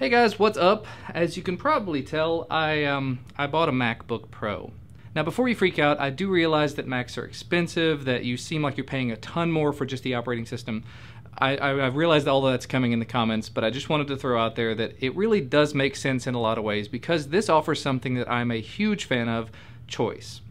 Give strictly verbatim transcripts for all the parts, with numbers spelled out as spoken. Hey guys, what's up? As you can probably tell, I um I bought a MacBook Pro. Now before you freak out, I do realize that Macs are expensive, that you seem like you're paying a ton more for just the operating system. I, I, I realized all that's coming in the comments, but I just wanted to throw out there that it really does make sense in a lot of ways because this offers something that I'm a huge fan of, choice.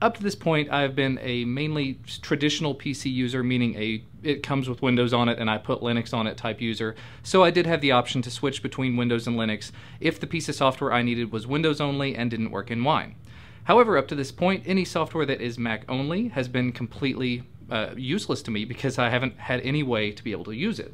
Up to this point, I've been a mainly traditional P C user, meaning a it comes with Windows on it and I put Linux on it type user. So I did have the option to switch between Windows and Linux if the piece of software I needed was Windows only and didn't work in Wine. However, up to this point, any software that is Mac only has been completely uh, useless to me because I haven't had any way to be able to use it.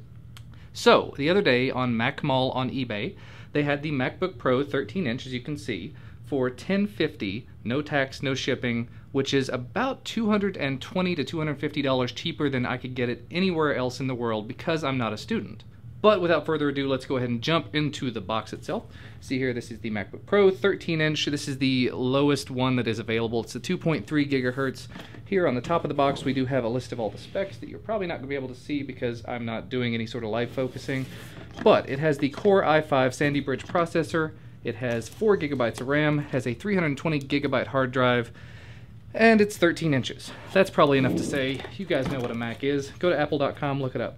So the other day on Mac Mall on eBay, they had the MacBook Pro thirteen inch, as you can see, for ten fifty, no tax, no shipping, which is about two hundred twenty to two hundred fifty dollars cheaper than I could get it anywhere else in the world because I'm not a student. But without further ado, let's go ahead and jump into the box itself. See here, this is the MacBook Pro thirteen inch. This is the lowest one that is available. It's the two point three gigahertz. Here on the top of the box, we do have a list of all the specs that you're probably not gonna be able to see because I'm not doing any sort of live focusing. But it has the Core i five Sandy Bridge processor. It has four gigabytes of RAM, has a three hundred twenty gigabyte hard drive, and it's thirteen inches. That's probably enough to say you guys know what a Mac is. Go to apple dot com, look it up.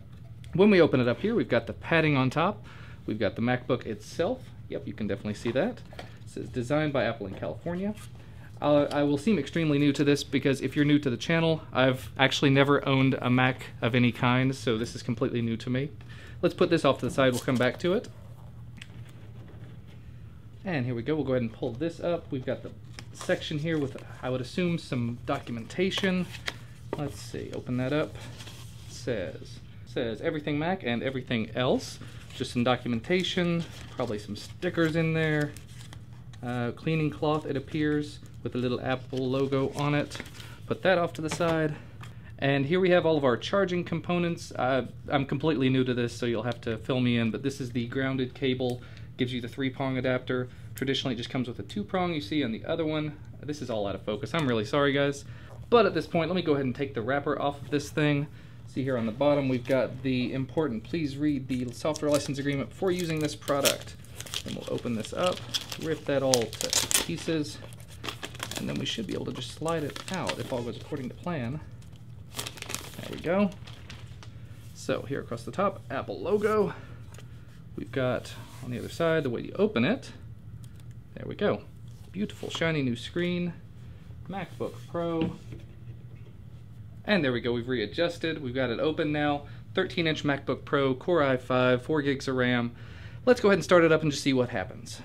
When we open it up here, we've got the padding on top. We've got the MacBook itself. Yep, you can definitely see that. It says designed by Apple in California. I'll, I will seem extremely new to this because if you're new to the channel, I've actually never owned a Mac of any kind, so this is completely new to me. Let's put this off to the side, we'll come back to it. And here we go, we'll go ahead and pull this up. We've got the section here with, I would assume, some documentation. Let's see, open that up. It says, it says everything Mac and everything else. Just some documentation, probably some stickers in there. Uh, cleaning cloth, it appears, with a little Apple logo on it. Put that off to the side. And here we have all of our charging components. Uh, I'm completely new to this, so you'll have to fill me in, but this is the grounded cable. Gives you the three prong adapter. Traditionally, it just comes with a two prong you see on the other one. This is all out of focus. I'm really sorry, guys. But at this point, let me go ahead and take the wrapper off of this thing. See here on the bottom, we've got the important, please read the software license agreement for using this product. And we'll open this up, rip that all to pieces, and then we should be able to just slide it out if all goes according to plan. There we go. So here across the top, Apple logo. We've got, on the other side, the way you open it. There we go. Beautiful, shiny new screen. MacBook Pro. And there we go, we've readjusted. We've got it open now. thirteen inch MacBook Pro, Core i five, four gigs of RAM. Let's go ahead and start it up and just see what happens.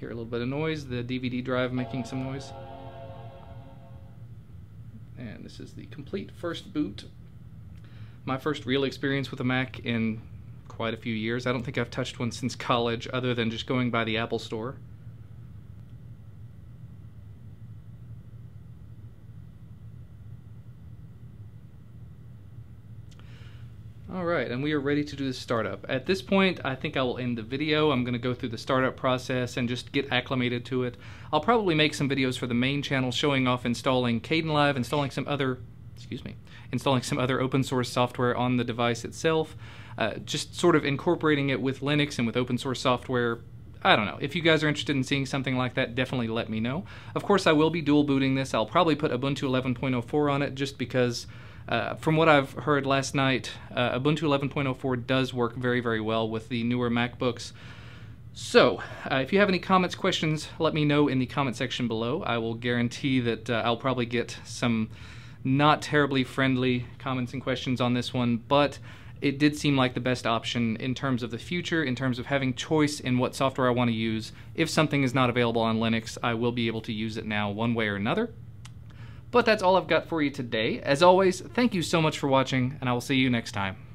Hear a little bit of noise, the D V D drive making some noise. And this is the complete first boot. My first real experience with a Mac in quite a few years. I don't think I've touched one since college other than just going by the Apple store. All right, and we are ready to do the startup. At this point, I think I will end the video. I'm gonna go through the startup process and just get acclimated to it. I'll probably make some videos for the main channel showing off installing Kdenlive, installing some other excuse me, installing some other open source software on the device itself, uh, just sort of incorporating it with Linux and with open source software. I don't know. If you guys are interested in seeing something like that, definitely let me know. Of course, I will be dual booting this. I'll probably put Ubuntu eleven point oh four on it just because uh, from what I've heard last night, uh, Ubuntu eleven point oh four does work very, very well with the newer MacBooks. So, uh, if you have any comments, questions, let me know in the comment section below. I will guarantee that uh, I'll probably get some not terribly friendly comments and questions on this one, but it did seem like the best option in terms of the future, in terms of having choice in what software I want to use. If something is not available on Linux, I will be able to use it now one way or another. But that's all I've got for you today. As always, thank you so much for watching, and I will see you next time.